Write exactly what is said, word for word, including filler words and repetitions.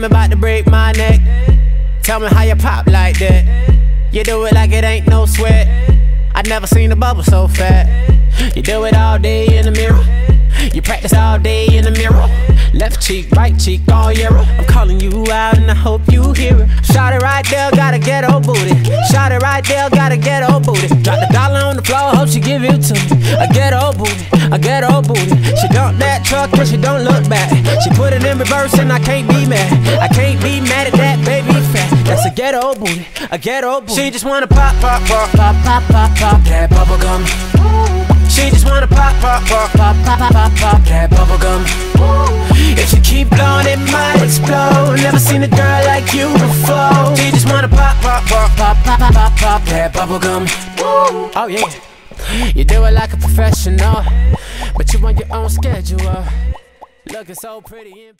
got me about to break my neck. Tell me how you pop like that. You do it like it ain't no sweat. I never seen a bubble so fat. You do it all day in the mirror. You practice all day in the mirror. Left cheek, right cheek, all year. I'm calling you out and I hope you hear it. Shot it right there, got a ghetto booty. Shot it right there, got a ghetto booty. Drop the dollar on the floor, hope she give it to me. A ghetto booty, a ghetto booty. She dump that truck and she don't look back. She put it in reverse and I can't be mad. I can't be mad at that baby fat. That's a ghetto booty, a ghetto booty. She just wanna pop, pop, pop, pop, pop, pop, pop that bubblegum. She just wanna pop, pop, pop, pop, pop, pop, pop, pop that bubblegum. If you keep blowing, it might explode. Never seen a girl like you before. She just wanna pop, pop, pop, pop, pop, pop, pop, pop that bubblegum. Oh yeah, you do it like a professional, but you on your own schedule. Looking so pretty.